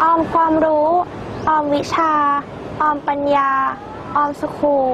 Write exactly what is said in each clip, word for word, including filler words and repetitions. ออมความรู้ออมวิชาออมปัญญาออมสคูล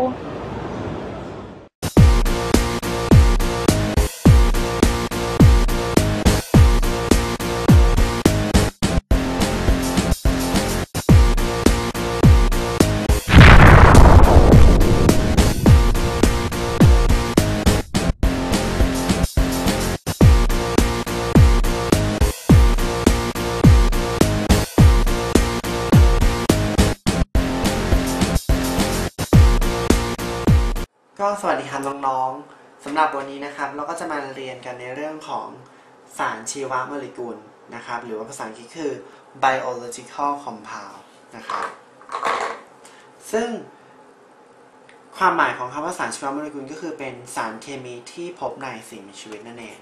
ก็สวัสดีครับน้องๆสำหรับวันนี้นะครับเราก็จะมาเรียนกันในเรื่องของสารชีวโมเลกุลนะครับหรือว่าภาษาอังกฤษคือ biological compound นะครับซึ่งความหมายของคำว่าสารชีวโมเลกุลก็คือเป็นสารเคมีที่พบในสิ่งมีชีวิตนั่นเอง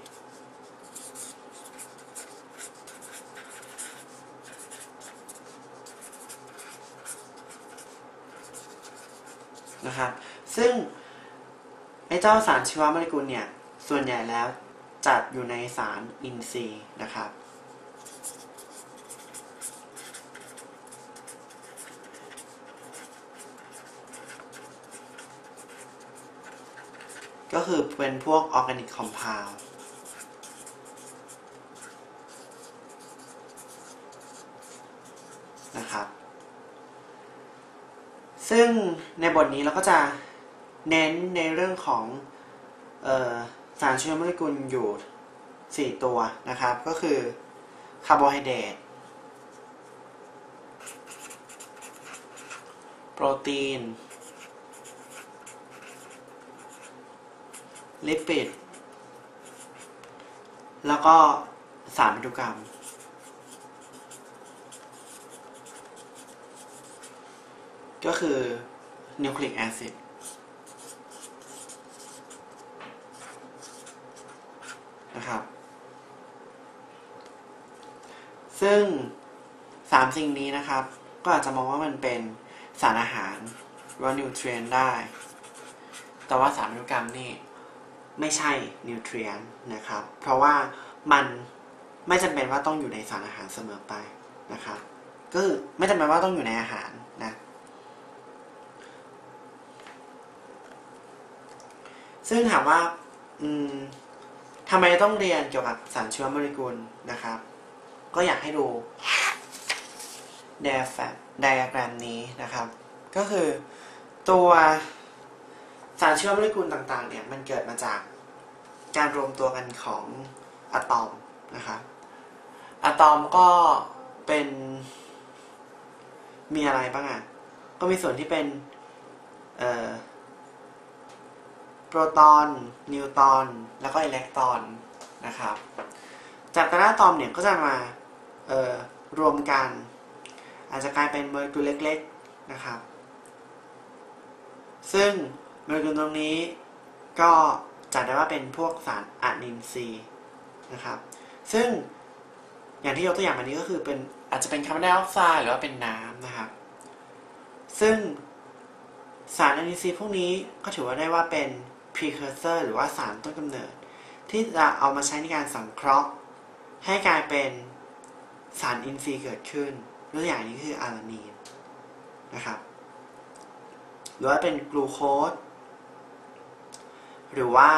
นะครับซึ่งไอ้เจ้าสารชีวโมเลกุลเนี่ยส่วนใหญ่แล้วจัดอยู่ในสารอินทรีย์นะครับก็คือเป็นพวกออร์แกนิกคอมพาวด์นะครับซึ่งในบทนี้เราก็จะเน้นในเรื่องของออสารชีวโมเลกุลอยู่สี่ตัวนะครับก็คือคาร์โบไฮเดรตโปรตีนลิปิดแล้วก็สารพันธุกรรมก็คือนิวคลีอิกแอซิดนะครับซึ่งสามสิ่งนี้นะครับก็อาจจะมองว่ามันเป็นสารอาหารว่านิวเทรียนได้แต่ว่าสารพันธุกรรมนี่ไม่ใช่นิวเทรียนนะครับเพราะว่ามันไม่จำเป็นว่าต้องอยู่ในสารอาหารเสมอไปนะครับก็คือไม่จำเป็นว่าต้องอยู่ในอาหารนะซึ่งถามว่าอืมทำไมต้องเรียนเกี่ยวกับสารชีวโมเลกุลนะครับก็อยากให้ดูไดอะแกรมไดอะแกรมนี้นะครับก็คือตัวสารชีวโมเลกุลต่างๆเนี่ยมันเกิดมาจากการรวมตัวกันของอะตอมนะครับอะตอมก็เป็นมีอะไรบ้างอ่ะก็มีส่วนที่เป็นเอ่อโปรตอนนิวตอนแล้วก็อิเล็กตรอนนะครับจากแต่ละอะตอมเนี่ยก็จะมารวมกันอาจจะกลายเป็นโมเลกุลเล็กๆนะครับซึ่งโมเลกุลตรงนี้ก็จัดได้ว่าเป็นพวกสารอะนินซีนะครับซึ่งอย่างที่ยกตัวอย่างมานี้ก็คือเป็นอาจจะเป็นคาร์บอนไดออกไซด์หรือว่าเป็นน้ำนะครับซึ่งสารอะนินซีพวกนี้ก็ถือว่าได้ว่าเป็นprecursor หรือว่าสารต้นกำเนิดที่จะเอามาใช้ในการสังเคราะห์ให้กลายเป็นสารอินทรีย์เกิดขึ้นตัวอย่างนี้คืออาลานีนนะครับหรือว่าเป็นกลูโคสหรือว่า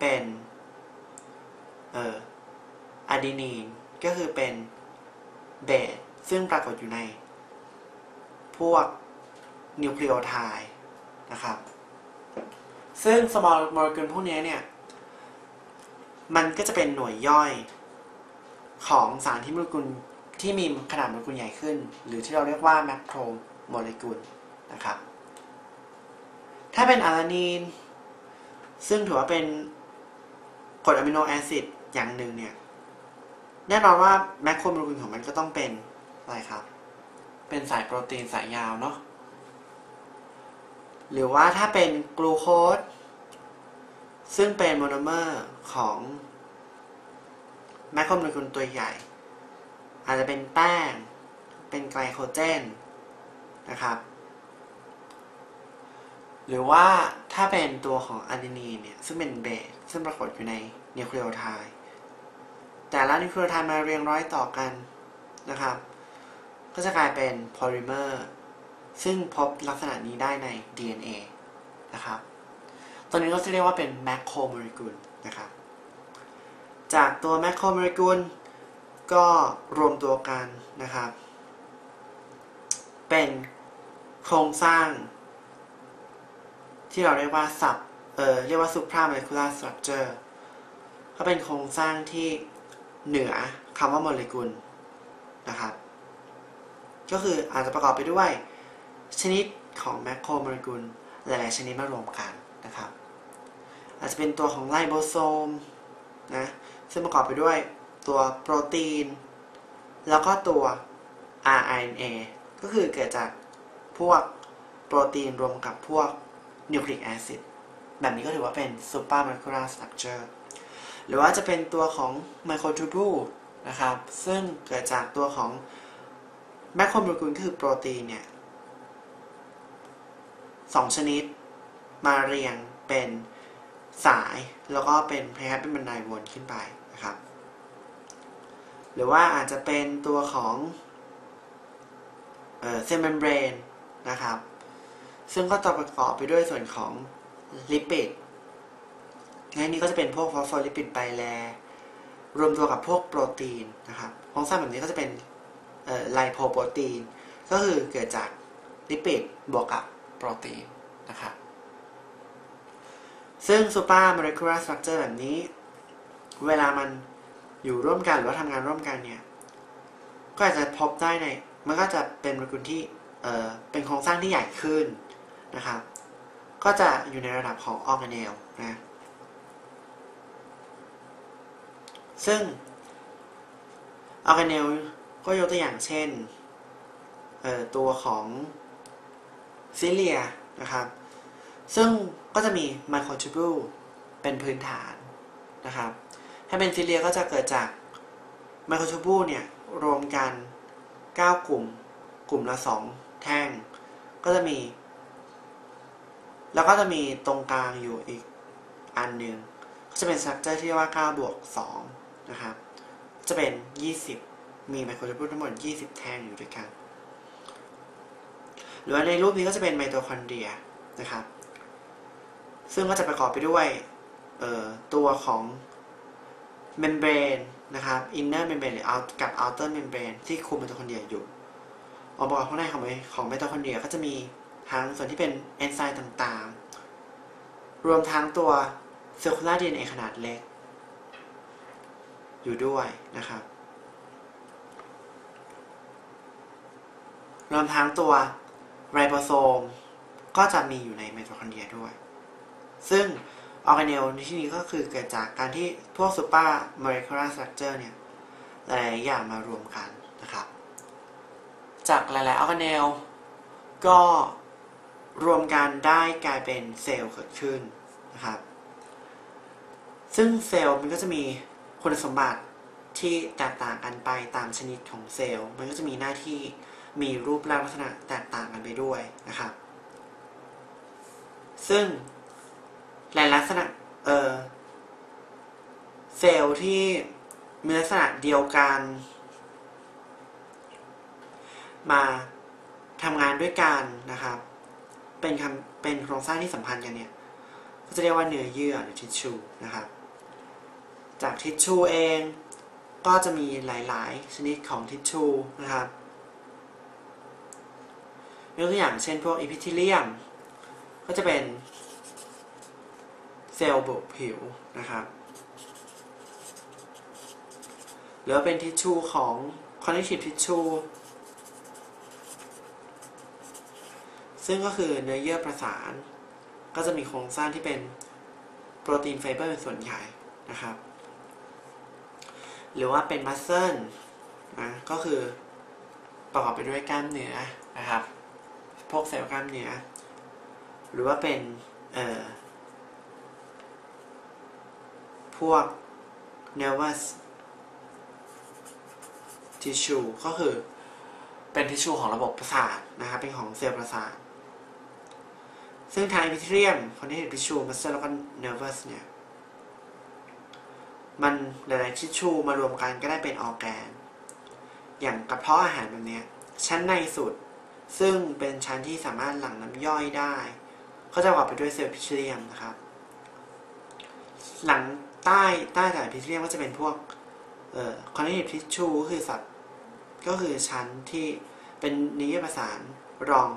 เป็นเอ่ออะดีนีนก็คือเป็นเบสซึ่งปรากฏอยู่ในพวกนิวคลีโอไทด์นะครับซึ่ง small molecule พวกนี้เนี่ยมันก็จะเป็นหน่วยย่อยของสารที่โมเลกุลที่มีขนาดโมเลกุลใหญ่ขึ้นหรือที่เราเรียกว่า macro molecule นะครับถ้าเป็นอะลานีนซึ่งถือว่าเป็นกรดอะมิโนแอซิดอย่างหนึ่งเนี่ยแน่นอนว่า macro molecule ของมันก็ต้องเป็นอะไรครับเป็นสายโปรตีนสายยาวเนาะหรือว่าถ้าเป็นกลูโคสซึ่งเป็นโมโนเมอร์ของแมคโครโมเลกุลตัวใหญ่อาจจะเป็นแป้งเป็นไกลโคเจนนะครับหรือว่าถ้าเป็นตัวของอะดีนีนเนี่ยซึ่งเป็นเบสซึ่งปรากฏอยู่ในนิวคลีโอไทด์แต่ละนิวคลีโอไทด์มาเรียงร้อยต่อกันนะครับ ก็จะกลายเป็นโพลิเมอร์ซึ่งพบลักษณะนี้ได้ใน ดี เอ็น เอ นะครับตัวนี้เราจะเรียกว่าเป็นแมคโครโมเลกุลนะครับจากตัวแมคโครโมเลกุลก็รวมตัวกันนะครับเป็นโครงสร้างที่เราเรียกว่าซับเออเรียกว่า supramolecular structure ก็เป็นโครงสร้างที่เหนือคำว่าโมเลกุลนะครับก็คืออาจจะประกอบไปด้วยชนิดของแมคโครโมเลกุลหลายๆชนิดมารวมกันนะครับอาจจะเป็นตัวของไลโบโซมนะซึ่งประกอบไปด้วยตัวโปรตีนแล้วก็ตัว อาร์ อาร์ เอ็น เอ ก็คือเกิดจากพวกโปรตีนรวมกับพวกนิวคลีอิกแอซิดแบบนี้ก็ถือว่าเป็น supramolecular structure หรือว่าจะเป็นตัวของไมโครทูบูลนะครับซึ่งเกิดจากตัวของแมคโครโมเลกุลคือโปรตีนเนี่ยสองชนิดมาเรียงเป็นสายแล้วก็เป็นแพร่เป็นบันไดวนขึ้นไปนะครับหรือว่าอาจจะเป็นตัวของเอ่อเซลล์เมมเบรนนะครับซึ่งก็จะประกอบไปด้วยส่วนของลิปิดในนี้ก็จะเป็นพวกฟอสโฟลิปิดไบแลรวมตัวกับพวกโปรตีนนะครับโครงสร้างแบบนี้ก็จะเป็นไลโพโปรตีนก็คือเกิดจากลิปิดบวกกับโปรตีนนะครับซึ่ง supramolecular structure แบบนี้เวลามันอยู่ร่วมกันหรือว่าทำงานร่วมกันเนี่ยก็อาจจะพบได้ในมันก็จะเป็นโมเลกุลที่เอ่อเป็นโครงสร้างที่ใหญ่ขึ้นนะครับก็จะอยู่ในระดับของ organelle นะซึ่ง organelle ก็ยกตัวอย่างเช่นเอ่อตัวของซิเลียนะครับซึ่งก็จะมีไมโครทูบูลเป็นพื้นฐานนะครับถ้าเป็นซิเลียก็จะเกิดจากไมโครทูบูลเนี่ยรวมกันเก้ากลุ่มกลุ่มละสองแท่งก็จะมีแล้วก็จะมีตรงกลางอยู่อีกอันหนึ่งก็จะเป็นสตรัคเจอร์ที่เรียกว่าเก้าบวกสองนะครับจะเป็นยี่สิบมีไมโครทูบูลทั้งหมดยี่สิบแท่งอยู่ด้วยกันหรือว่าในรูปนี้ก็จะเป็นไมโทคอนเดรียนะครับซึ่งก็จะประกอบไปด้วยตัวของเมมเบรนนะครับอินเนอร์เมมเบรนหรือกับอัลเทอร์เมมเบรนที่คุมไมโทคอนเดรียอยู่องค์ประกอบข้างในของของไมโทคอนเดรียก็จะมีทั้งส่วนที่เป็นเอนไซม์ต่างๆรวมทั้งตัวเซลลูลาร์ดีเอ็นเอขนาดเล็กอยู่ด้วยนะครับรวมทั้งตัวไรโบโซมก็จะมีอยู่ในไมโทคอนเดรียด้วยซึ่งออร์แกเนลในที่นี้ก็คือเกิดจากการที่พวกซูเปอร์โมเลกุลาร์สตรัคเจอร์เนี่ยหลายอย่างมารวมกันนะครับจากหลายๆออร์แกเนลก็รวมกันได้กลายเป็นเซลล์เกิดขึ้นนะครับซึ่งเซลล์มันก็จะมีคุณสมบัติที่แตกต่างกันไปตามชนิดของเซลล์มันก็จะมีหน้าที่มีรูปร่างลักษณะแตกต่างกันไปด้วยนะครับซึ่งหลายลักษณะเอ่อเซลล์ที่มีลักษณะเดียวกันมาทำงานด้วยกันนะครับเป็นคำเป็นโครงสร้างที่สัมพันธ์กันเนี่ยก็จะเรียกว่าเนื้อเยื่อหรือทิชชูนะครับจากทิชชูเองก็จะมีหลายๆชนิดของทิชชูนะครับยกตัวอย่างเช่นพวกอีพิธีเลียมก็จะเป็นเซลล์บนผิวนะครับหรือเป็นทิชชูของ connective tissue ซึ่งก็คือเนื้อเยื่อประสานก็จะมีโครงสร้างที่เป็นโปรตีนไฟเบอร์เป็นส่วนใหญ่นะครับหรือว่าเป็น muscle นะก็คือประกอบไปด้วยกล้ามเนื้อนะครับพวกเซลล์กล้ามเนื้อหรือว่าเป็นเอ่อพวก nervous tissue ก็คือเป็นทิชชูของระบบประสาทนะครับเป็นของเซลล์ประสาทซึ่งทาง epithelium connective tissue muscle แล้วก็ nervous เนี่ยมันหลายๆทิชชูมารวมกันก็ได้เป็นออร์แกนอย่างกระเพาะอาหารแบบนี้ ชั้นในสุดซึ่งเป็นชั้นที่สามารถหลั่งน้ำย่อยได้ก็จะประกอบไปด้วยเซลล์พิเทเลียมนะครับหลังใต้ใต้แต่พิเทเลียมก็จะเป็นพวกเอ่อคอนเนคทิฟชูก็คือสัตว์ก็คือชั้นที่เป็นนิยมประสานรอง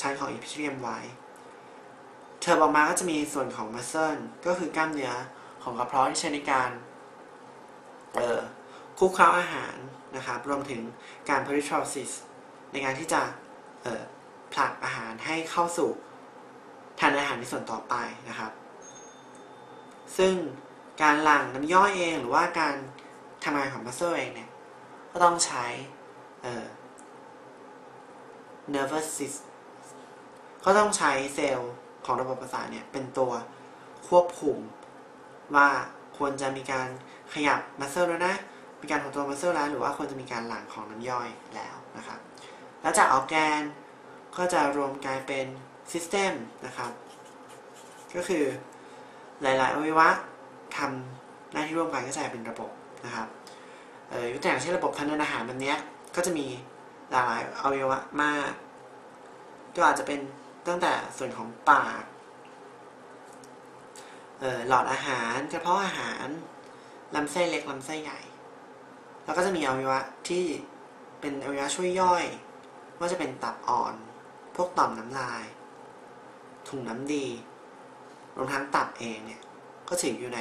ชั้นของอีพิเทเลียมไว้เทอร์ออกมาก็จะมีส่วนของมัสเซิลก็คือกล้ามเนื้อของกระเพาะที่ใช้ในการเอ่อคลุกเคล้าอาหารนะครับรวมถึงการพาริทรอซิสในการที่จะเอ่อผลักอาหารให้เข้าสู่ทานอาหารในส่วนต่อไปนะครับซึ่งการหลั่งน้ำย่อยเองหรือว่าการทำงานของมัสเซิลเองเนี่ยก็ต้องใช้เอ่อ nervous system ก็ต้องใช้เซลล์ของระบบประสาทเนี่ยเป็นตัวควบคุมว่าควรจะมีการขยับมัสเซิลแล้วนะมีการหดตัวมัสเซิลแล้วหรือว่าควรจะมีการหลั่งของน้ำย่อยแล้วนะครับแล้วจากออร์แกนก็จะรวมกลายเป็นซิสเต็มนะครับก็คือหลายๆอวัยวะทำหน้าที่ร่วมกันก็จะเป็นระบบนะครับเอ่อยกตัวอย่างเช่นระบบทางเดินอาหารแบบนี้ก็จะมีหลากหลายอวัยวะมากก็อาจจะเป็นตั้งแต่ส่วนของปากเอ่อหลอดอาหารกระเพาะอาหารลำไส้เล็กลำไส้ใหญ่แล้วก็จะมีอวัยวะที่เป็นอวัยวะช่วยย่อยว่าจะเป็นตับอ่อนพวกต่อมน้ำลายถุงน้ำดีรวมทั้งตับเองเนี่ยก็ถืออยู่ใน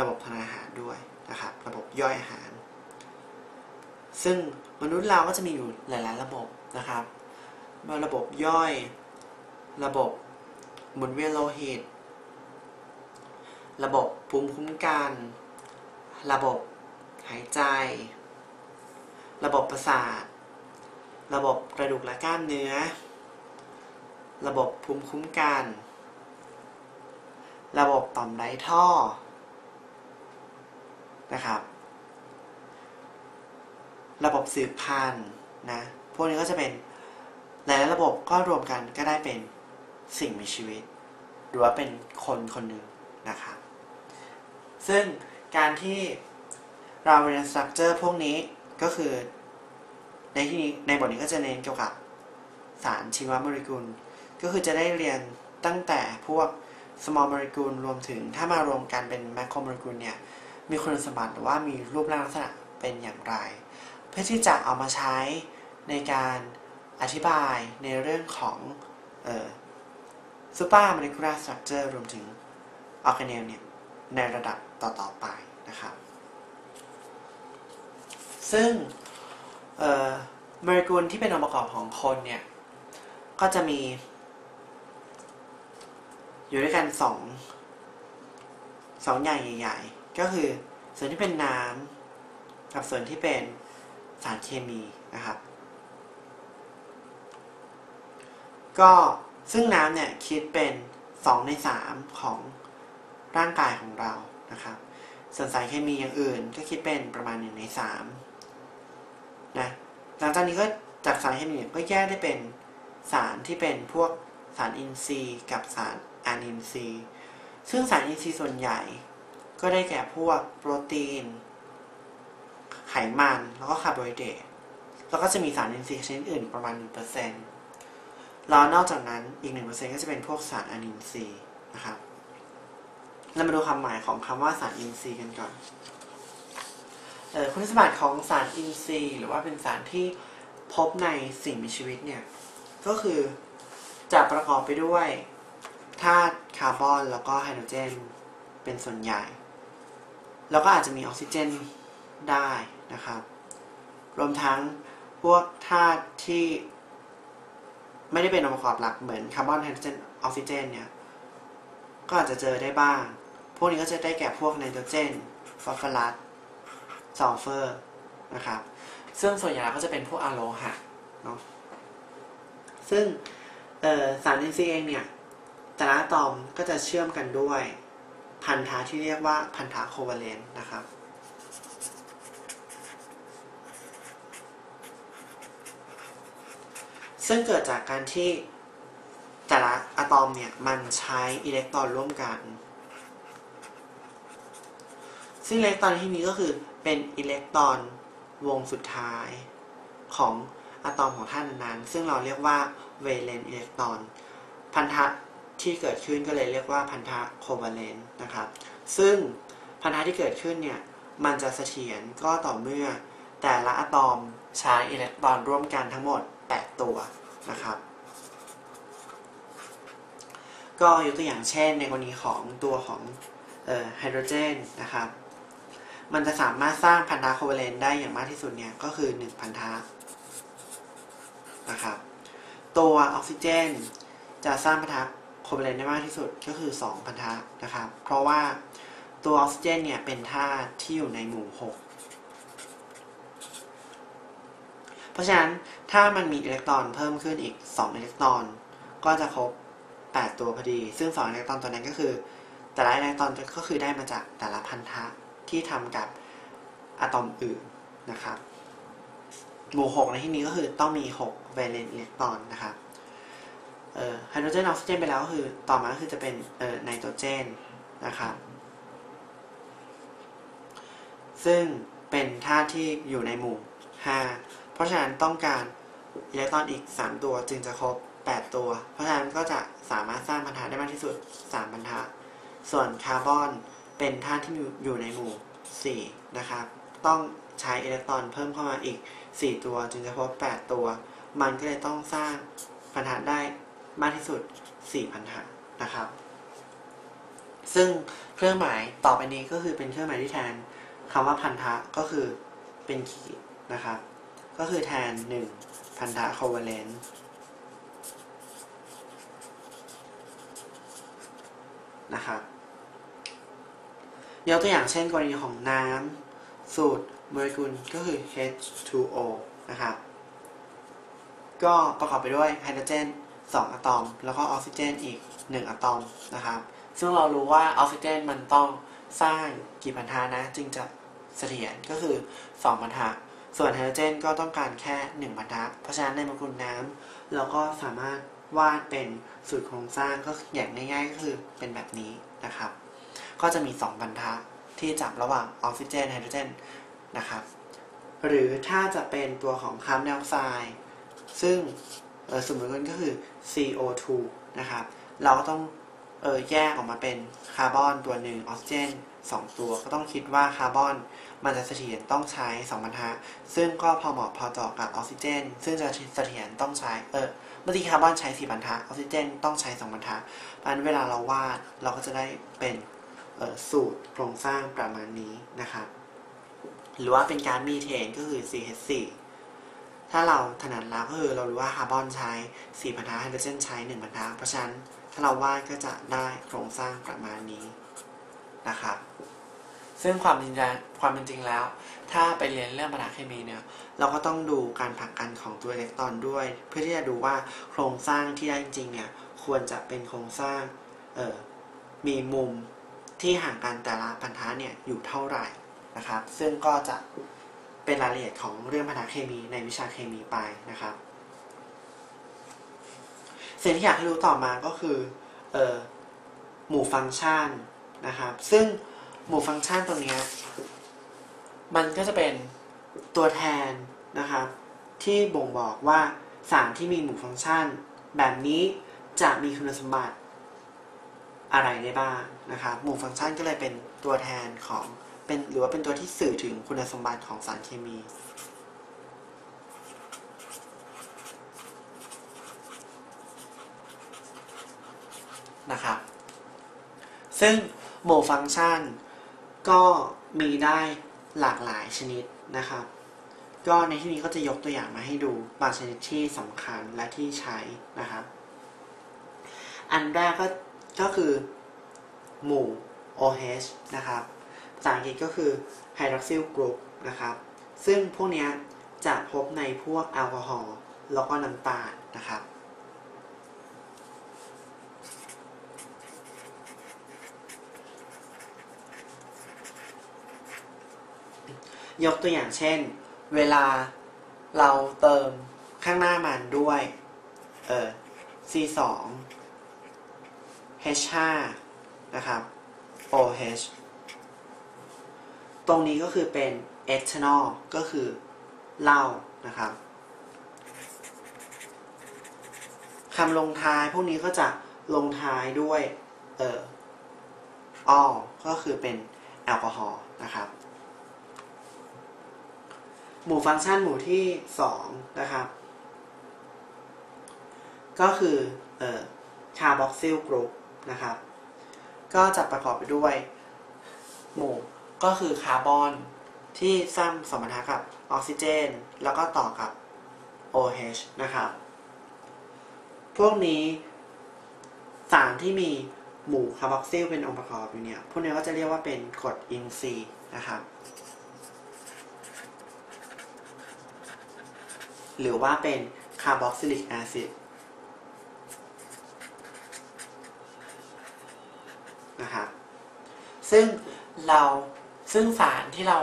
ระบบทางอาหารด้วยนะครับระบบย่อยอาหารซึ่งมนุษย์เราก็จะมีอยู่หลายๆระบบนะครับระบบย่อยระบบหมุนเวียนโลหิตระบบภูมิคุ้มกันระบบหายใจระบบประสาทระบบกระดูกและกล้ามเนื้อระบบภูมิคุ้มกันระบบต่อมไร้ท่อนะครับระบบสืบพันธุ์นะพวกนี้ก็จะเป็นหลายระบบก็รวมกันก็ได้เป็นสิ่งมีชีวิตหรือว่าเป็นคนคนหนึ่งนะครับซึ่งการที่เราเรียนสตรัคเจอร์พวกนี้ก็คือในที่นี้ในบทนี้ก็จะเน้นเกี่ยวกับสารชีวโมเลกุลก็คือจะได้เรียนตั้งแต่พวก small molecule รวมถึงถ้ามารวมกันเป็น macro molecule เนี่ยมีคุณสมบัติหรือว่ามีรูปร่างลักษณะเป็นอย่างไรเพื่อที่จะเอามาใช้ในการอธิบายในเรื่องของเอ่อ super molecular structure รวมถึง organelle เนี่ยในระดับต่อๆไปนะครับซึ่งเอ่อโมเลกุลที่เป็นองค์ประกอบของคนเนี่ยก็จะมีอยู่ด้วยกันสองสองอย่างใหญ่ๆก็คือส่วนที่เป็นน้ำกับส่วนที่เป็นสารเคมีนะครับก็ซึ่งน้ำเนี่ยคิดเป็นสองในสามของร่างกายของเรานะครับส่วนสารเคมีอย่างอื่นก็คิดเป็นประมาณหนึ่งในสามนะหลังจากนี้ก็จากสารเคมีก็แยกได้เป็นสารที่เป็นพวกสารอินทรีย์กับสารอนินทรีย์ซึ่งสารอินทรีย์ส่วนใหญ่ก็ได้แก่พวกโปรตีนไขมันแล้วก็คาร์โบไฮเดรตแล้วก็จะมีสารอินทรีย์ชนิดอื่นประมาณ หนึ่งเปอร์เซ็นต์ แล้วนอกจากนั้นอีก หนึ่งเปอร์เซ็นต์ ก็จะเป็นพวกสารอนินทรีย์นะครับเรามาดูความหมายของคำว่าสารอินทรีย์กันก่อนเอ่อคุณสมบัติของสารอินทรีย์หรือว่าเป็นสารที่พบในสิ่งมีชีวิตเนี่ยก็คือจะประกอบไปด้วยธาตุคาร์บอนแล้วก็ไฮโดรเจนเป็นส่วนใหญ่แล้วก็อาจจะมีออกซิเจนได้นะครับรวมทั้งพวกธาตุที่ไม่ได้เป็นองค์ประกอบหลักเหมือนคาร์บอนไฮโดรเจนออกซิเจนเนี่ยก็อาจจะเจอได้บ้างพวกนี้ก็จะได้แก่พวกไนโตรเจนฟอสฟอรัสซัลเฟอร์นะครับซึ่งส่วนใหญ่ก็จะเป็นพวกอะโลหะเนาะซึ่งสารอินทรีย์เองเนี่ยแต่ละอะตอมก็จะเชื่อมกันด้วยพันธะที่เรียกว่าพันธะโคเวเลนต์นะครับซึ่งเกิดจากการที่แต่ละอะตอมเนี่ยมันใช้อิเล็กตรอนร่วมกันซึ่งอิเล็กตรอนที่นี้ก็คือเป็นอิเล็กตรอนวงสุดท้ายของอ อะตอมของธาตุนั้นๆซึ่งเราเรียกว่าเวเลนอิเล็กตรอนพันธะที่เกิดขึ้นก็เลยเรียกว่าพันธะโคเวเลนต์นะครับซึ่งพันธะที่เกิดขึ้นเนี่ยมันจะเสถียรก็ต่อเมื่อแต่ละอะตอมใช้อิเล็กตรอนร่วมกันทั้งหมดแปดตัวนะครับก็ยกตัวอย่างเช่นในกรณีของตัวของไฮโดรเจนนะครับมันจะสามารถสร้างพันธะโคเวเลนต์ได้อย่างมากที่สุดเนี่ยก็คือหนึ่งพันธะนะครับตัวออกซิเจนจะสร้างพันธะโคเวเลนต์ได้มากที่สุดก็คือสองพันธะนะครับเพราะว่าตัวออกซิเจนเนี่ยเป็นธาตุที่อยู่ในหมู่หกเพราะฉะนั้นถ้ามันมีอิเล็กตรอนเพิ่มขึ้นอีกสองอิเล็กตรอนก็จะครบแปดตัวพอดีซึ่งสองอิเล็กตรอนตัวนั้นก็คือแต่ละอิเล็กตรอนก็คือได้มาจากแต่ละพันธะที่ทำกับอะตอมอื่นนะครับหมู่หกในที่นี้ก็คือต้องมีหกเวเลนต์อิเล็กตรอนนะครับไฮโดรเจนออกซิเจนไปแล้วก็คือต่อมาก็คือจะเป็นไนโตรเจนนะครับซึ่งเป็นธาตุที่อยู่ในหมู่ห้าเพราะฉะนั้นต้องการอิเล็กตรอนอีกสามตัวจึงจะครบแปดตัวเพราะฉะนั้นก็จะสามารถสร้างพันธะได้มากที่สุดสามพันธะส่วนคาร์บอนเป็นธาตุที่อยู่ในหมู่สี่นะครับต้องใช้อิเล็กตรอนเพิ่มเข้ามาอีกสี่ตัวจึงจะครบแปดตัวมันก็เลยต้องสร้างพันธะได้มากที่สุดสี่พันธะนะครับซึ่งเครื่องหมายต่อไปนี้ก็คือเป็นเครื่องหมายที่แทนคำว่าพันธะก็คือเป็นขีดนะครับก็คือแทนหนึ่งพันธะโคเวเลนต์นะครับยกตัวอย่างเช่นกรณีของน้ำสูตรโมเลกุลก็คือ เอช ทู โอ นะครับก็ประกอบไปด้วยไฮโดรเจนสองอะตอมแล้วก็ออกซิเจนอีกหนึ่งอะตอมนะครับซึ่งเรารู้ว่าออกซิเจนมันต้องสร้างกี่พันธะนะจึงจะเสถียรก็คือสองพันธะส่วนไฮโดรเจนก็ต้องการแค่หนึ่งพันธะเพราะฉะนั้นในโมเลกุลน้ำเราก็สามารถวาดเป็นสูตรโครงสร้างก็อย่างง่ายๆก็คือเป็นแบบนี้นะครับก็จะมีสองพันธะที่จับระหว่างออกซิเจนไฮโดรเจนนะครับหรือถ้าจะเป็นตัวของคาร์บอนไดออกไซด์ซึ่งสมมติกันก็คือ ซี โอ ทู นะครับเราก็ต้องเออแยกออกมาเป็นคาร์บอนตัวหนึ่งออกซิเจนสองตัวก็ต้องคิดว่าคาร์บอนมันจะเสถียรต้องใช้สองพันธะซึ่งก็พอเหมาะพอเจาะกับออกซิเจนซึ่งจะเสถียรต้องใช้เออเมื่อกี้คาร์บอนใช้สี่พันธะออกซิเจนต้องใช้สองพันธะเพราะฉะนั้นเวลาเราวาดเราก็จะได้เป็นเออสูตรโครงสร้างประมาณนี้นะครับหรือว่าเป็นก๊าซมีเทนก็คือ ซี เอช โฟร์ถ้าเราถนัดแล้วก็คือเรารู้ว่าคาร์บอนใช้สี่พันธะไฮโดรเจนใช้หนึ่งพันธะเพราะฉะนั้นถ้าเราวาดก็จะได้โครงสร้างประมาณนี้นะครับซึ่งความจริงความเป็นจริงแล้วถ้าไปเรียนเรื่องพันธะเคมีเนี่ยเราก็ต้องดูการผลักกันของตัวอิเล็กตรอนด้วยเพื่อที่จะดูว่าโครงสร้างที่ได้จริงเนี่ยควรจะเป็นโครงสร้างเอ่อมีมุมที่ห่างกันแต่ละพันธะเนี่ยอยู่เท่าไหร่นะครับซึ่งก็จะเป็นรายละเอียดของเรื่องพันธะเคมีในวิชาเคมีไปนะครับสิ่งที่อยากให้รู้ต่อมาก็คือเอ่อหมู่ฟังก์ชันนะครับซึ่งหมู่ฟังก์ชันตรงนี้มันก็จะเป็นตัวแทนนะครับที่บ่งบอกว่าสารที่มีหมู่ฟังก์ชันแบบนี้จะมีคุณสมบัติอะไรได้บ้างนะครับหมู่ฟังก์ชันก็เลยเป็นตัวแทนของเป็นหรือว่าเป็นตัวที่สื่อถึงคุณสมบัติของสารเคมีนะครับซึ่งหมู่ฟังก์ชันก็มีได้หลากหลายชนิดนะครับก็ในที่นี้ก็จะยกตัวอย่างมาให้ดูบางชนิดที่สำคัญและที่ใช้นะครับอันแรกก็ก็คือหมู่ โอ เอช นะครับภาษาอังกฤษก็คือไฮดรอกซิลกรุ๊ปนะครับซึ่งพวกนี้จะพบในพวกแอลกอฮอล์แล้วก็น้ำตาลนะครับยกตัวอย่างเช่นเวลาเราเติมข้างหน้ามันด้วยเอ่อ ซี ทู เอช ไฟว์ นะครับ โอ เอชตรงนี้ก็คือเป็นเอทานอลก็คือเหล้านะครับ คำลงท้ายพวกนี้ก็จะลงท้ายด้วยเอ่อ all ก็คือเป็นแอลกอฮอล์นะครับหมู่ฟังก์ชันหมู่ที่สองนะครับก็คือเอ่อคาร์บอกซิลกรุ๊ปนะครับก็จะประกอบไปด้วยหมู่ก็คือคาร์บอนที่สร้างสมรรถนะกับออกซิเจนแล้วก็ต่อกับ โอ เอช นะครับพวกนี้สารที่มีหมู่คาร์บอกซิลเป็นองค์ประกอบอยู่เนี่ยพวกนี้ก็จะเรียกว่าเป็นกรดอินทรีย์นะครับหรือว่าเป็นคาร์บอกซิลิกแอซิดนะครับซึ่งเราซึ่งสารที่เรา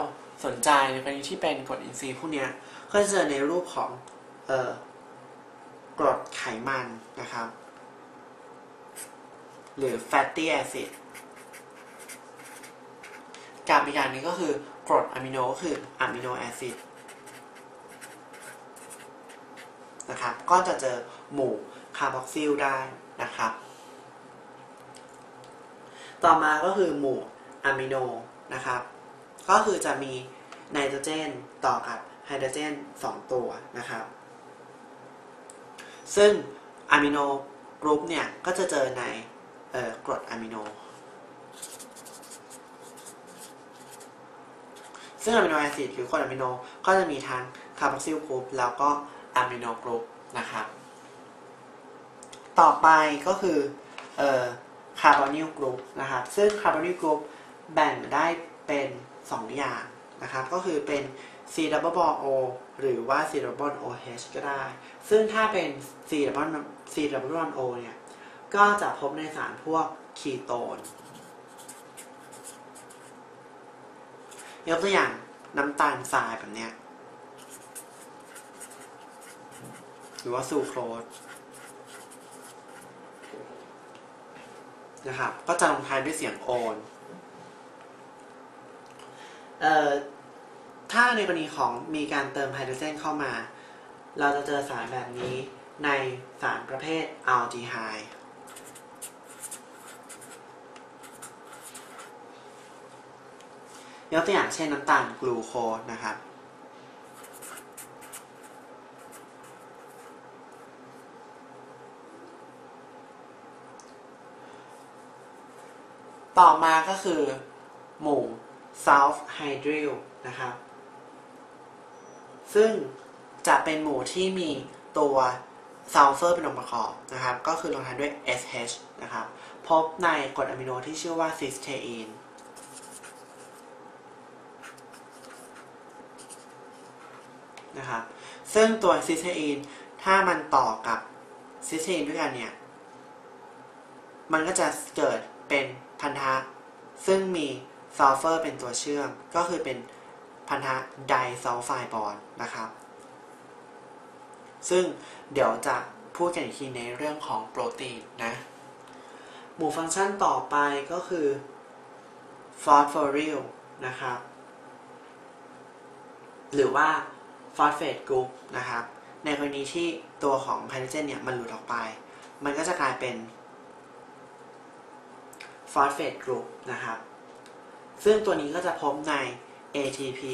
สนใจในกรณีที่เป็นกรดอินทรีย์พวกนี้ก็จะเจอในรูปของเอ่อกรดไขมันนะครับหรือ fatty acid กับอีกอย่างนึงก็คือกรดอะมิโนก็คืออะมิโนแอซิดนะครับก็จะเจอหมู่คาร์บอกซิลได้นะครับต่อมาก็คือหมู่อะมิโนนะครับก็คือจะมีไนโตรเจนต่อกับไฮโดรเจนสองตัวนะครับซึ่งอะมิโนกรุ๊ปเนี่ยก็จะเจอในเอ่อกรดอะมิโนซึ่งอะมิโนแอซิดหรือกรดอะมิโนก็จะมีทั้งคาร์บอกซิลกรุ๊ปแล้วก็อะมิโนกรุ๊ปนะครับต่อไปก็คือเอ่อคาร์บอนิลกรุ๊ปนะครับซึ่งคาร์บอนิลกรุ๊ปแบ่งได้เป็นสองอย่างนะครับก็คือเป็น C double bond O หรือว่า C double bond OH ก็ได้ซึ่งถ้าเป็น C double bond C double bond O เนี่ยก็จะพบในสารพวกคีโตนยกตัวอย่างน้ำตาลทรายแบบเนี้ยหรือว่าซูโครสนะครับก็จะลงท้ายด้วยเสียงโอนเอ่อถ้าในกรณีของมีการเติมไฮโดรเจนเข้ามาเราจะเจอสารแบบนี้ในสารประเภทอัลดีไฮด์ยกตัวอย่างเช่นน้ำตาลกลูโคสนะครับต่อมาก็คือหมู่ซัลฟ์ไฮดริลนะครับซึ่งจะเป็นหมู่ที่มีตัวซัลเฟอร์เป็นองค์ประกอบนะครับก็คือลงท้ายด้วย เอส เอช นะครับพบในกรดอะมิโนที่ชื่อว่าซิสเตอีนนะครับซึ่งตัวซิสเตอีนถ้ามันต่อกับซิสเตอีนด้วยกันเนี่ยมันก็จะเกิดเป็นพันธะซึ่งมีซัลเฟอร์เป็นตัวเชื่อมก็คือเป็นพันธะไดซัลไฟด์บอนด์นะครับซึ่งเดี๋ยวจะพูดกันอีกทีในเรื่องของโปรตีนนะหมู่ฟังก์ชันต่อไปก็คือฟอสฟอริลนะครับหรือว่าฟอสเฟตกรุ๊ปนะครับในกรณีที่ตัวของไฮโดรเจนเนี่ยมันหลุดออกไปมันก็จะกลายเป็นฟอสเฟตกรุ๊ปนะครับซึ่งตัวนี้ก็จะพบใน เอ ที พี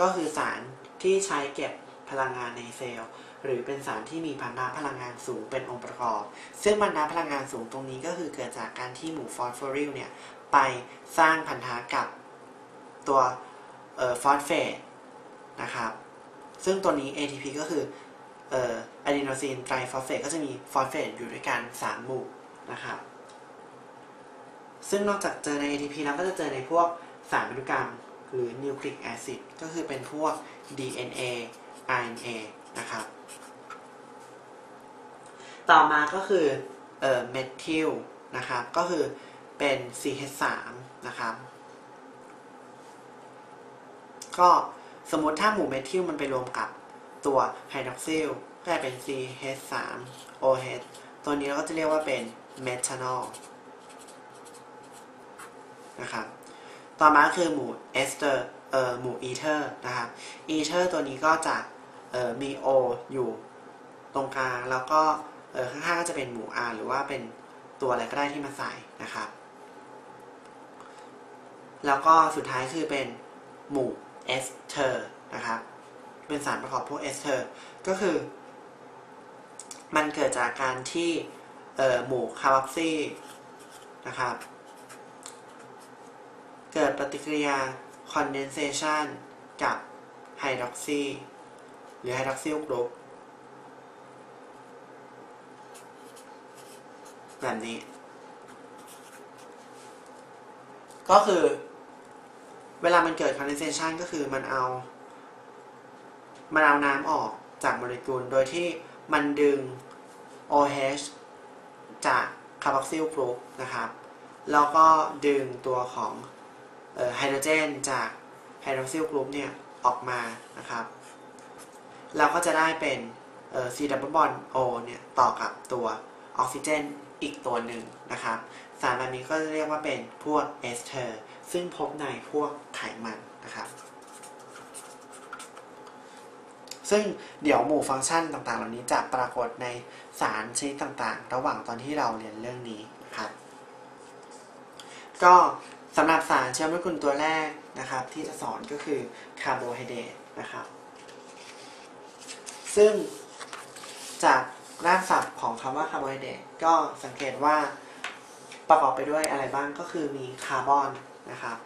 ก็คือสารที่ใช้เก็บพลังงานในเซลล์หรือเป็นสารที่มีพันธะพลังงานสูงเป็นองค์ประกอบซึ่งพันธะพลังงานสูงตรงนี้ก็คือเกิดจากการที่หมู่ฟอสฟอริลเนี่ยไปสร้างพันธะกับตัวเอ่อฟอสเฟตนะครับซึ่งตัวนี้ เอ ที พี ก็คือเอ่ออะดีโนซีนไตรฟอสเฟตก็จะมีฟอสเฟตอยู่ด้วยกันสามหมู่นะครับซึ่งนอกจากเจอใน เอ ที พี แล้วก็จะเจอในพวกสารพันธุกรรมหรือนิวคลีอิกแอซิดก็คือเป็นพวก ดี เอ็น เอ อาร์ เอ็น เอ นะครับต่อมาก็คือเอ่อเมทิลนะครับก็คือเป็น ซี เอช สาม นะครับก็สมมติถ้าหมู่เมทิลมันไปรวมกับตัวไฮดรอกซิลก็จะเป็น ซี เอช สาม โอ เอช ตัวนี้เราก็จะเรียกว่าเป็นเมทานอลนะครับต่อมาคือหมู่เอสเตอร์เอ่อหมู่อีเทอร์นะครับอีเทอร์ตัวนี้ก็จะเอ่อมี O อยู่ตรงกลางแล้วก็ เออข้างๆก็จะเป็นหมู่ R หรือว่าเป็นตัวอะไรก็ได้ที่มาใส่นะครับแล้วก็สุดท้ายคือเป็นหมู่เอสเทอร์นะครับเป็นสารประกอบพวกเอสเทอร์ก็คือมันเกิดจากการที่หมู่คาร์บ็อกซีนะครับเกิดปฏิกิริยาคอนเดนเซชันกับไฮดรอกซีหรือไฮดรอกซิลกรุ๊ปแบบนี้ก็คือเวลามันเกิดคอนเดนเซชันก็คือมันเอามันเอาน้ำออกจากโมเลกุลโดยที่มันดึง โอ เอช จากคาร์บ็อกซิลกรุ๊ปนะครับแล้วก็ดึงตัวของไฮโดรเจนจากไฮดรอกซิลกรุ๊ปเนี่ยออกมานะครับเราก็จะได้เป็นซีดับเบิลบอนด์โอเนี่ยต่อกับตัวออกซิเจนอีกตัวหนึ่งนะครับสารแบบนี้ก็เรียกว่าเป็นพวกเอสเทอร์ซึ่งพบในพวกไขมันนะครับซึ่งเดี๋ยวหมู่ฟังก์ชันต่างๆเหล่านี้จะปรากฏในสารชนิดต่างๆระหว่างตอนที่เราเรียนเรื่องนี้นะครับก็สำหรับสารเชื่อมโมเลกุลตัวแรกนะครับที่จะสอนก็คือคาร์โบไฮเดรตนะครับซึ่งจากรากศัพท์ของคำว่าคาร์โบไฮเดรตก็สังเกตว่าประกอบไปด้วยอะไรบ้างก็คือมีคาร์บอนนะครับ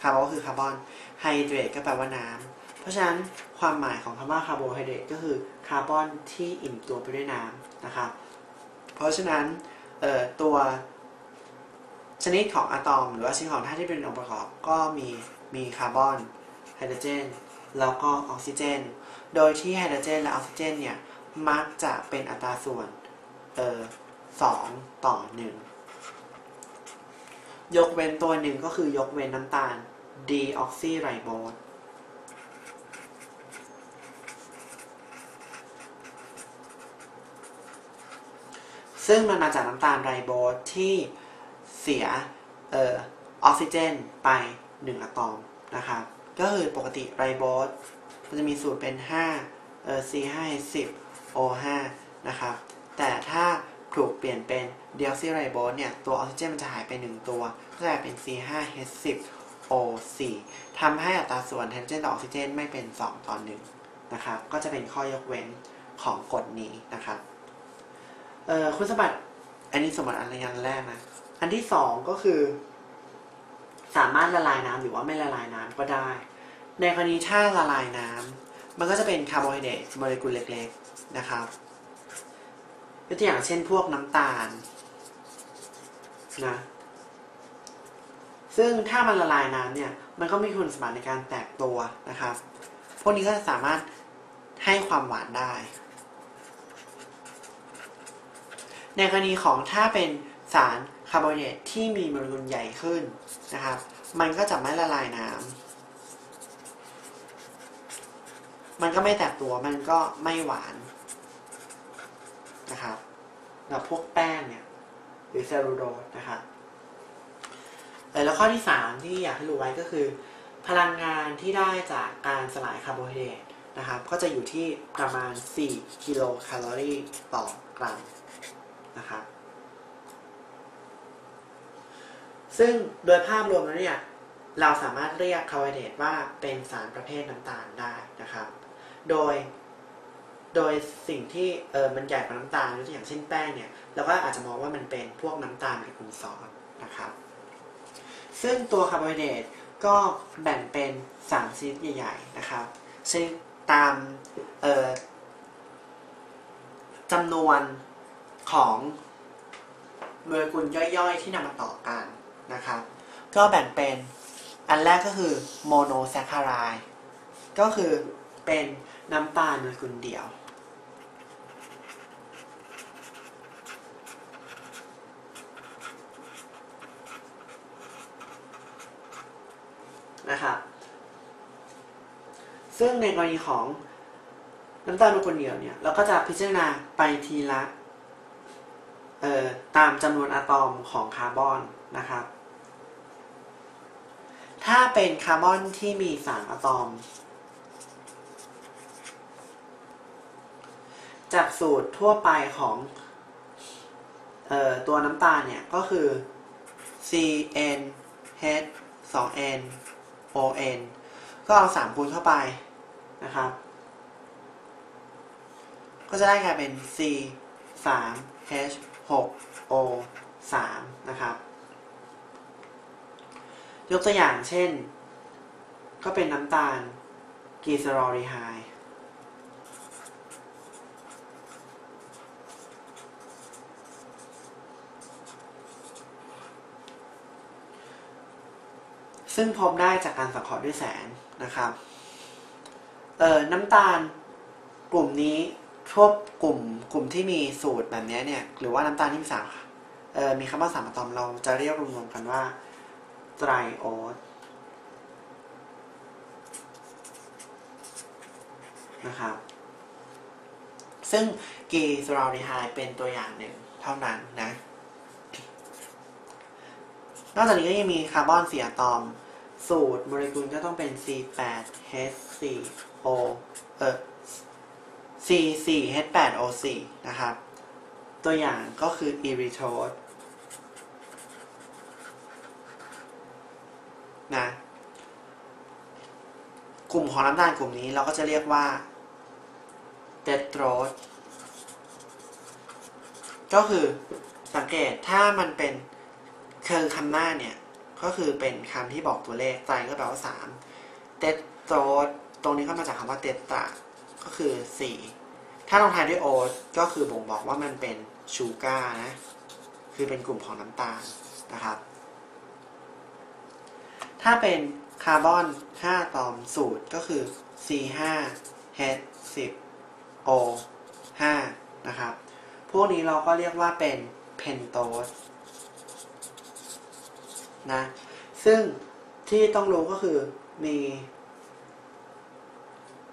คาร์บอนก็คือคาร์บอนไฮเดรตก็แปลว่าน้ำเพราะฉะนั้นความหมายของคำว่าคาร์โบไฮเดรตก็คือคาร์บอนที่อิ่มตัวไปด้วยน้ำนะครับเพราะฉะนั้นตัวชนิดของอะตอมหรือว่าชนิดของธาตุที่เป็นองค์ประกอบก็มีมีคาร์บอนไฮโดรเจนแล้วก็ออกซิเจนโดยที่ไฮโดรเจนและออกซิเจนเนี่ยมักจะเป็นอัตราส่วนเอ่อสองต่อหนึ่งยกเว้นตัวหนึ่งก็คือยกเว้นน้ำตาลดีออกซิไรโบสซึ่งมันมาจากน้ำตาลไรโบสที่เสียออกซิเจนไปหนึ่งอะตอมนะครับก็คือปกติไรโบสมันจะมีสูตรเป็นห้าเอ่อ ซี ห้า เอช สิบ โอ ห้า นะครับแต่ถ้าถูกเปลี่ยนเป็นไดออกซิไรโบสเนี่ยตัวออกซิเจนมันจะหายไปหนึ่งตัวก็จะเป็น ซี ห้า เอช สิบ โอ สี่ ทำให้อัตราส่วนไฮโดรเจนต่อออกซิเจนไม่เป็นสองต่อหนึ่งนะครับก็จะเป็นข้อยกเว้นของกฎนี้นะครับเอ่อคุณสมบัติอันนี้สมบัติอันแรกนะอันที่สองก็คือสามารถละลายน้ำหรือว่าไม่ละลายน้ำก็ได้ในกรณีถ้าละลายน้ำมันก็จะเป็นคาร์โบไฮเดรตโมเลกุลเล็กๆนะครับยกตัวอย่างเช่นพวกน้ำตาลนะซึ่งถ้ามันละลายน้ำเนี่ยมันก็มีคุณสมบัติในการแตกตัวนะครับพวกนี้ก็สามารถให้ความหวานได้ในกรณีของถ้าเป็นสารคาร์โบไฮเดรตที่มีโมเลกุลใหญ่ขึ้นนะครับมันก็จะไม่ละลายน้ำมันก็ไม่แตกตัวมันก็ไม่หวานนะครับแล้วพวกแป้งเนี่ยหรือเซลลูโลสนะครับแล้วข้อที่สามที่อยากให้รู้ไว้ก็คือพลังงานที่ได้จากการสลายคาร์โบไฮเดรตนะครับก็จะอยู่ที่ประมาณสี่กิโลแคลอรี่ต่อกรัมนะครับซึ่งโดยภาพรวมแล้วเนี่ยเราสามารถเรียกคาร์โบไฮเดรตว่าเป็นสารประเภทน้ำตาลได้นะครับโดยโดยสิ่งที่เออมันใหญ่กว่าน้ำตาลยกตัวอย่างเช่นแป้งเนี่ยเราก็อาจจะมองว่ามันเป็นพวกน้ำตาลในกลุ่มสองนะครับซึ่งตัวคาร์โบไฮเดรตก็แบ่งเป็นสามชนิดใหญ่ๆนะครับซึ่งตามเออจำนวนของโมเลกุลย่อยๆที่นำมาต่อกันนะครับก็แบ่งเป็นอันแรกก็คือโมโนแซคคาไรด์ก็คือเป็นน้ำตาลโมเลกุลเดียวนะครับซึ่งในกรณีของน้ำตาลโมเลกุลเดียวเนี่ยเราก็จะพิจารณาไปทีละตามจำนวนอะตอมของคาร์บอนนะครับถ้าเป็นคาร์บอนที่มีสามอะตอม จากสูตรทั่วไปของเอ่อตัวน้ำตาลเนี่ยก็คือ ซี เอ็น เอช ทู เอ็น โอ เอ็น ก็เอาสามคูณเข้าไปนะครับก็จะได้กลายเป็น ซี สาม เอช หก โอ สาม นะครับยกตัวอย่างเช่นก็เป็นน้ำตาลกลีเซอรอลดีไฮด์ซึ่งพบได้จากการสังเคราะห์ด้วยแสงนะครับเอ่อน้ำตาลกลุ่มนี้ทั่วกลุ่มกลุ่มที่มีสูตรแบบนี้เนี่ยหรือว่าน้ำตาลที่มีสามเอ่อมีคำว่าสามอะตอมเราจะเรียกรวมๆกันว่าไตรโอดนะครับซึ่งกลีเซอรอลดีไฮด์เป็นตัวอย่างหนึ่งเท่านั้นนะนอกจากนี้ก็ยังมีคาร์บอนสี่อะตอมสูตรโมเลกุลก็ต้องเป็น ซี แปด เอช สี่ โอ เอ่อ ซี สี่ เอช แปด โอ สี่ นะครับตัวอย่างก็คืออีริโทสนะกลุ่มของน้ำตาลกลุ่มนี้เราก็จะเรียกว่าเตโตรสก็คือสังเกตถ้ามันเป็นเชิงคำหน้าเนี่ยก็คือเป็นคำที่บอกตัวเลขไตรก็แปลว่าสามเตโตรสตรงนี้ก็มาจากคำว่าเตตราก็คือสี่ถ้าลงท้ายด้วยโอสก็คือบ่งบอกว่ามันเป็นชูการ์นะคือเป็นกลุ่มของน้ำตาลนะครับถ้าเป็นคาร์บอนห้าอะตอมสูตรก็คือ ซี ห้า เอช สิบ โอ ห้า นะครับพวกนี้เราก็เรียกว่าเป็นเพนโตสนะซึ่งที่ต้องรู้ก็คือมี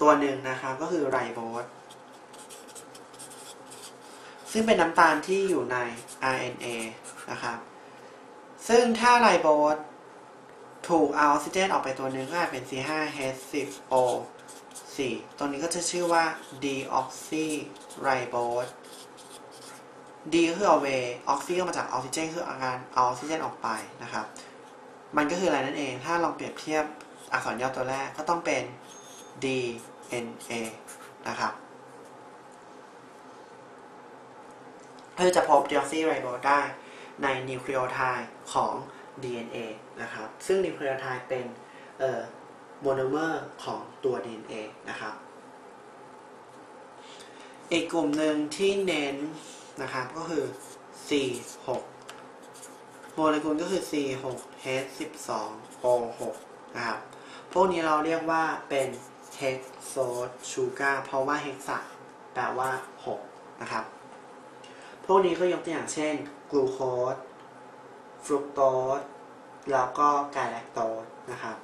ตัวหนึ่งนะครับก็คือไรโบสซึ่งเป็นน้ำตาลที่อยู่ใน อาร์ เอ็น เอ นะครับซึ่งถ้าไรโบสถูกเอาออกซิเจนออกไปตัวหนึ่งก็เป็น ซี ห้า เอช สิบ โอ สี่ ตัวนี้ก็จะชื่อว่า deoxyribose d ก็คือ away ออกซิก็มาจากออกซิเจนคืออาการเอาออกซิเจนออกไปนะครับมันก็คืออะไรนั่นเองถ้าลองเปรียบเทียบอักษรย่อตัวแรกก็ต้องเป็น ดี เอ็น เอ นะครับเพื่อจะพบ deoxyribose ได้ในนิวคลีโอไทด์ของ ดี เอ็น เอ นะครับซึ่งนิวคลีโอไทด์เป็นโมโนเมอร์ของตัว ดี เอ็น เอ นะครับอีกกลุ่มหนึ่งที่เน้นนะครับก็คือ ซี หก โมเลกุลก็คือ ซี หก เอช สิบสอง โอ หก นะครับพวกนี้เราเรียกว่าเป็นเฮกโซสชูการ์เพราะว่าเฮกซาแปลว่าหกนะครับพวกนี้ก็ยกตัวอย่างเช่นกลูโคสฟรุกโตสแล้วก็ไกลแลคโตสนะครับ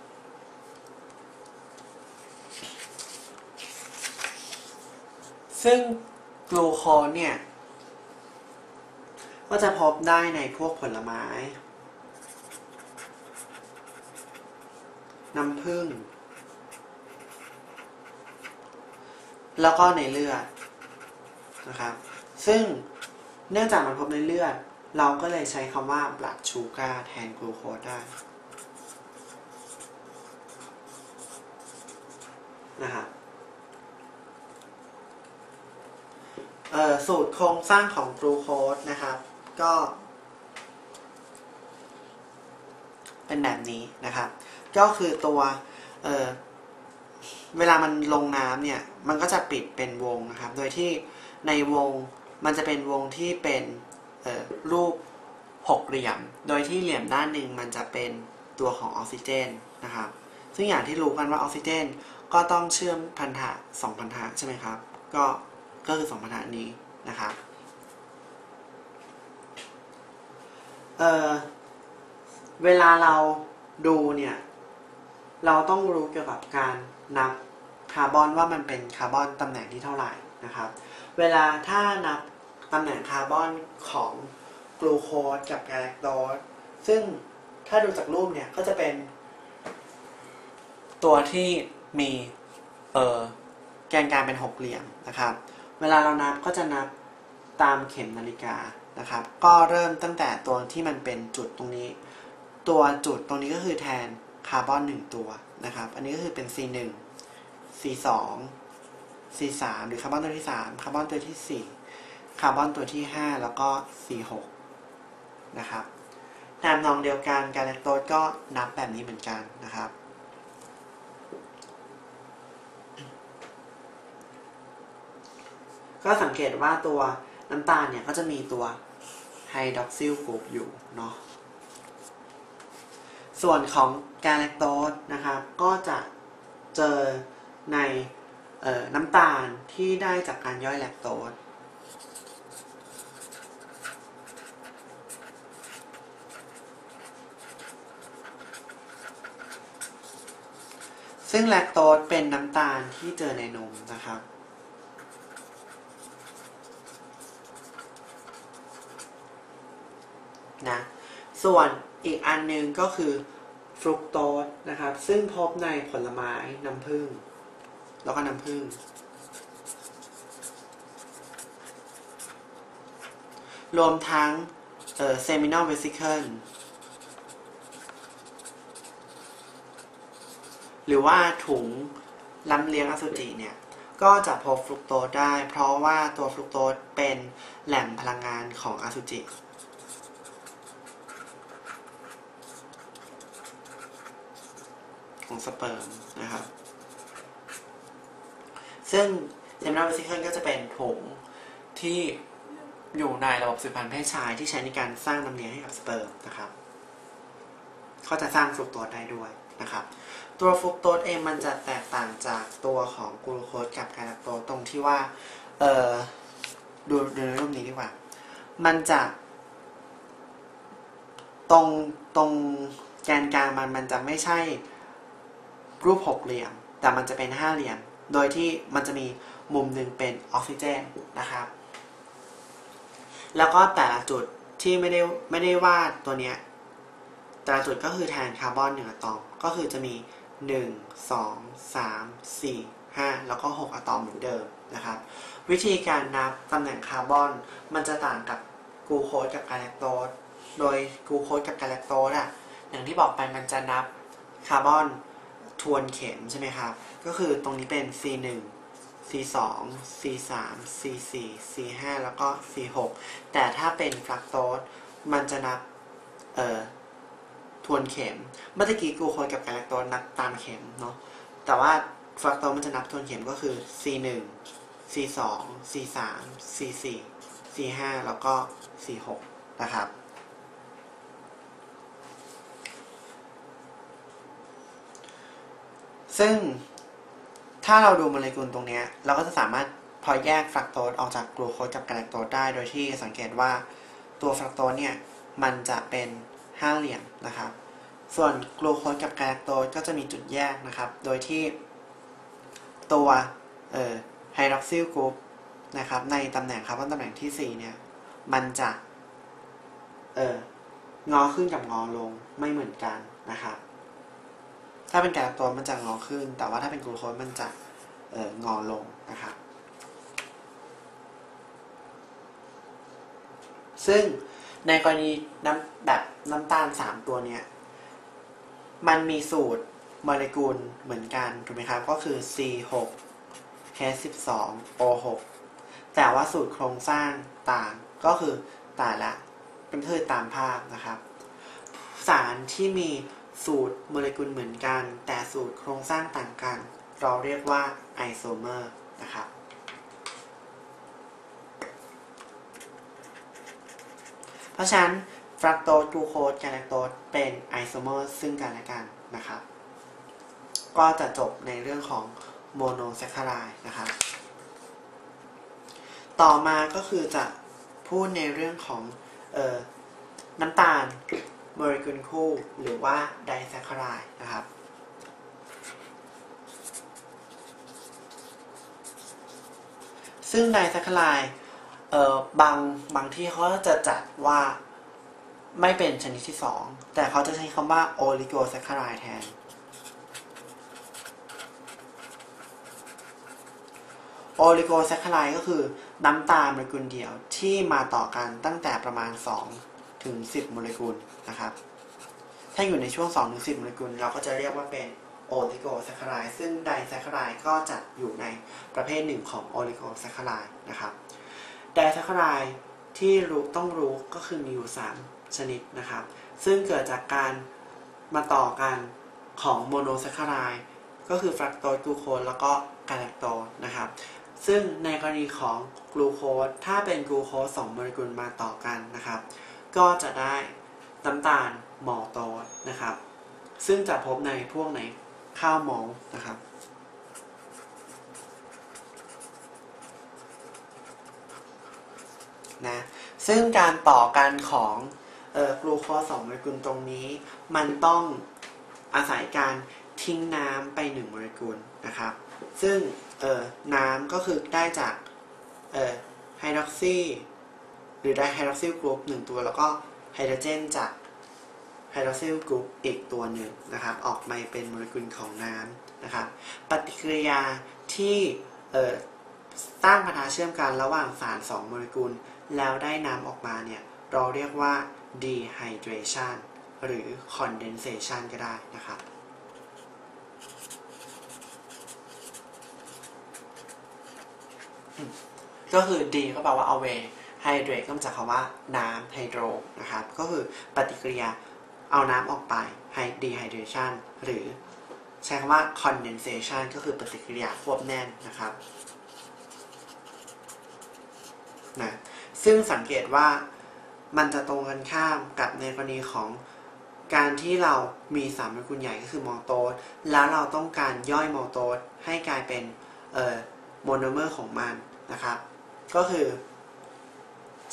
ซึ่งกลูโคสเนี่ยก็จะพบได้ในพวกผลไม้น้ำผึ้งแล้วก็ในเลือดนะครับซึ่งเนื่องจากมันพบในเลือดเราก็เลยใช้คำว่า blood sugar แทน glucose ได้นะครับสูตรโครงสร้างของ glucose นะครับก็เป็นแบบนี้นะครับก็คือตัว เ, เวลามันลงน้ำเนี่ยมันก็จะปิดเป็นวงนะครับโดยที่ในวงมันจะเป็นวงที่เป็นรูปหกเหลี่ยมโดยที่เหลี่ยมด้านหนึ่งมันจะเป็นตัวของออกซิเจนนะครับซึ่งอย่างที่รู้กันว่าออกซิเจนก็ต้องเชื่อมพันธะสองพันธะใช่ไหมครับก็ก็คือสองพันธะนี้นะครับเอ่อเวลาเราดูเนี่ยเราต้องรู้เกี่ยวกับการนับคาร์บอนว่ามันเป็นคาร์บอนตำแหน่งที่เท่าไหร่นะครับเวลาถ้านับตำแหน่งคาร์บอนของกลูโคสกับไกลแลคโตสซึ่งถ้าดูจากรูปเนี่ยก็จะเป็นตัวที่มีเอ่อแกนกลางเป็นหกเหลี่ยมนะครับ เวลาเรานับก็จะนับตามเข็มนาฬิกานะครับก็เริ่มตั้งแต่ตัวที่มันเป็นจุดตรงนี้ตัวจุดตรงนี้ก็คือแทนคาร์บอนหนึ่งตัวนะครับอันนี้ก็คือเป็น ซี หนึ่ง ซี สอง ซี สาม หรือคาร์บอนตัวที่สามคาร์บอนตัวที่สี่คาร์บอนตัวที่ห้าแล้วก็ซี หกนะครับตามนองเดียวกันการแลคโตสก็นับแบบนี้เหมือนกันนะครับก็สังเกตว่าตัวน้ำตาลเนี่ยก็จะมีตัวไฮดรอกซิลกรุ๊ปอยู่เนาะส่วนของกาแลคโตสนะครับก็จะเจอในเอ่อน้ำตาลที่ได้จากการย่อยแลคโตสซึ่งแลคโตสเป็นน้ำตาลที่เจอในนมนะครับนะส่วนอีกอันนึงก็คือฟรุกโตสนะครับซึ่งพบในผลไม้น้ำผึ้งแล้วก็น้ำผึ้งรวมทั้งเอ่อ seminal vesicle หรือว่าถุงล้ำเลี้ยงอสุจิเนี่ยก็จะพบฟรุกโตสได้เพราะว่าตัวฟรุกโตสเป็นแหล่งพลังงานของอสุจิของสเปิร์มนะครับซึ่งเซมินัลเวสิเคิลก็จะเป็นถุงที่อยู่ในระบบสืบพันธุ์เพศชายที่ใช้ในการสร้างน้ำเลี้ยงให้กับสเปิร์มนะครับก็จะสร้างฟรุกโตสได้ด้วยนะครับตัวฟรุกโตสเองมันจะแตกต่างจากตัวของกลูโคสกับกาแลคโตสตรงที่ว่าเอ่อดูดูในรูปนี้ดีกว่ามันจะตรงตรงแกนกลางมันมันจะไม่ใช่รูปหกเหลี่ยมแต่มันจะเป็นห้าเหลี่ยมโดยที่มันจะมีมุมหนึ่งเป็นออกซิเจนนะครับแล้วก็แต่ละจุดที่ไม่ได้ไม่ได้วาดตัวเนี้ยแต่ละจุดก็คือแทนคาร์บอนหนึ่งอะตอมก็คือจะมีหนึ่ง สอง สาม สี่ ห้าแล้วก็หกอะตอมเหมือนเดิมนะครับวิธีการนับตำแหน่งคาร์บอนมันจะต่างกับกลูโคสกับกาแลคโตสโดยกลูโคสกับกาแลคโตสอะอย่างที่บอกไปมันจะนับคาร์บอนทวนเข็มใช่ไหมครับก็คือตรงนี้เป็น ซี หนึ่ง ซี สอง ซี สาม ซี สี่ ซี ห้า แล้วก็ ซี หก แต่ถ้าเป็นฟรักโตสมันจะนับเอ่อทวนเข็มเมื่อกี้กลูโคสกับกาแลคโตสนับตามเข็มเนาะแต่ว่าฟรักโตสมันจะนับทวนเข็มก็คือ ซี หนึ่ง ซี สอง ซี สาม ซี สี่ ซี ห้า แล้วก็ ซี หก นะครับซึ่งถ้าเราดูโมเลกุลตรงนี้เราก็จะสามารถพอแยกฟรักโตสออกจากกลูโคสกับกาแลคโตสได้โดยที่สังเกตว่าตัวฟรักโตสเนี่ยมันจะเป็นห้าเหลี่ยมนะครับส่วนกลูโคสกับกาแลคโตสก็จะมีจุดแยกนะครับโดยที่ตัวเอ่อไฮดรอกซิลกรุ๊ปนะครับในตำแหน่งคาร์บอนตำแหน่งที่สี่เนี่ยมันจะเอ่องอขึ้นกับงอลงไม่เหมือนกันนะครับถ้าเป็นกาแลคโตสมันจะงอขึ้นแต่ว่าถ้าเป็นกลูโคสมันจะเอ่องอลงนะครับซึ่งในกรณีน้ำแบบน้ำตาลสามตัวเนี้ยมันมีสูตรโมเลกุลเหมือนกันถูกไหมครับก็คือ ซี หก เอช สิบสอง โอ หก แต่ว่าสูตรโครงสร้างต่างก็คือแต่ละเป็นคือตามภาพนะครับสารที่มีสูตรโมเลกุลเหมือนกันแต่สูตรโครงสร้างต่างกันเราเรียกว่าไอโซเมอร์นะครับเพราะฉะนั้นฟรักโตสกลูโคสกาแลคโตสเป็นไอโซเมอร์ซึ่งกันและกันนะครับก็จะจบในเรื่องของโมโนแซคคาไรด์นะครับต่อมาก็คือจะพูดในเรื่องของเอ่อน้ำตาลโมเลกุลคู่หรือว่าไดแซคคาไรด์นะครับซึ่งไดแซคคาไรด์เอ่อบางบางที่เขาจะจัดว่าไม่เป็นชนิดที่สองแต่เขาจะใช้คำว่าโอลิโกแซคคาไรด์แทนโ โอลิโกแซคคาไรด์ก็คือน้ำตาลโมเลกุลเดียวที่มาต่อกันตั้งแต่ประมาณสองถึงสิบโมเลกุลนะครับถ้าอยู่ในช่วงสองถึงสิบโมเลกุลเราก็จะเรียกว่าเป็นโอลิโกแซคคาไรด์ซึ่งไดแซคคาไรด์ก็จะอยู่ในประเภทหนึ่งของโอลิโกแซคคาไรด์นะครับไดแซคคาไรด์ที่รู้ต้องรู้ก็คือมีอยู่สามชนิดนะครับซึ่งเกิดจากการมาต่อกันของโมโนแซคคาไรด์ก็คือฟรักโตสกลูโคสแล้วก็กาแลคโตสนะครับซึ่งในกรณีของกลูโคสถ้าเป็นกลูโคสสองโมเลกุลมาต่อกันนะครับก็จะได้น้ำตาลมอลโตสนะครับซึ่งจะพบในพวกในข้าวมอลนะครับนะซึ่งการต่อกันของกลูโคสสองโมเลกุลตรงนี้มันต้องอาศัยการทิ้งน้ำไปหนึ่งโมเลกุลนะครับซึ่งน้ำก็คือได้จากไฮดรอกซีหรือไดไฮดรอกซิลกรุ๊ปหนึ่งตัวแล้วก็ไฮโดรเจนจากไฮดรอกซิลกรุ๊ปอีกตัวหนึ่งนะครับออกมาเป็นโมเลกุลของน้ำนะครับปฏิกิริยาที่สร้างพันธะเชื่อมกันระหว่างสารสองโมเลกุลแล้วได้น้ำออกมาเนี่ยเราเรียกว่า dehydration หรือ condensation ก็ได้นะครับก็คือ D ก็แปลว่า away hydrate ก็มาจากคำว่าน้ำ hydro นะครับก็คือปฏิกิริยาเอาน้ำออกไป dehydration หรือใช้คำว่า condensation ก็คือปฏิกิริยาควบแน่นนะครับนะซึ่งสังเกตว่ามันจะตรงกันข้ามกับในกรณีของการที่เรามีสามโมเลกุลใหญ่ก็คือมอลโตสแล้วเราต้องการย่อยมอลโตสให้กลายเป็นโมโนเมอร์ของมันนะครับก็คือ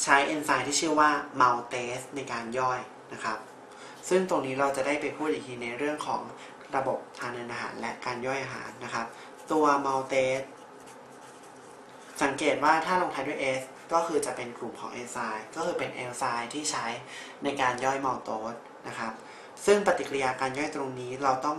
ใช้เอนไซม์ที่ชื่อว่ามัลโตสในการย่อยนะครับซึ่งตรงนี้เราจะได้ไปพูดอีกทีในเรื่องของระบบทานอาหารและการย่อยอาหารนะครับตัวมัลโตสสังเกตว่าถ้าลงท้ายด้วย เอส ก็คือจะเป็นกลุ่มของเอนไซม์ก็คือเป็นเอนไซม์ที่ใช้ในการย่อยมัลโตสนะครับซึ่งปฏิกิริยาการย่อยตรงนี้เราต้อง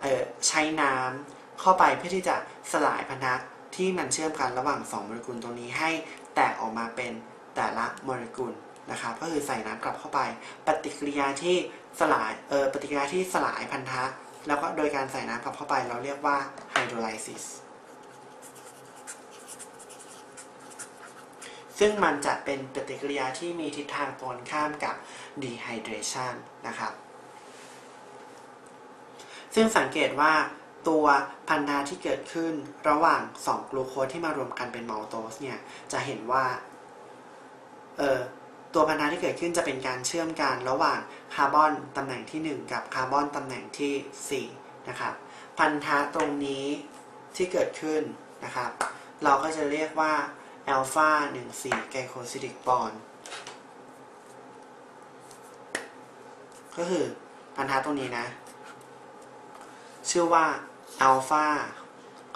เอ่อใช้น้ำเข้าไปเพื่อที่จะสลายพันธะที่มันเชื่อมกันระหว่างสองโมเลกุลตรงนี้ให้แตกออกมาเป็นแต่ละโมเลกุลนะครับก็คือใส่น้ำกลับเข้าไปปฏิกิริยาที่สลายเอ่อปฏิกิริยาที่สลายพันธะแล้วก็โดยการใส่น้ำกลับเข้าไปเราเรียกว่าไฮโดรไลซิสซึ่งมันจะเป็นปฏิกิริยาที่มีทิศทางตรงข้ามกับดีไฮเดรชันนะครับซึ่งสังเกตว่าตัวพันธะที่เกิดขึ้นระหว่างสองกลูโคสที่มารวมกันเป็นมัลโตสเนี่ยจะเห็นว่าเอ่อตัวพันธะที่เกิดขึ้นจะเป็นการเชื่อมกันระหว่างคาร์บอนตำแหน่งที่หนึ่งกับคาร์บอนตำแหน่งที่สี่นะครับพันธะตรงนี้ที่เกิดขึ้นนะครับเราก็จะเรียกว่าอัลฟา หนึ่ง สี่ ไกลโคซิลิกบอนด์ก็คือพันธะตรงนี้นะชื่อว่าอัลฟา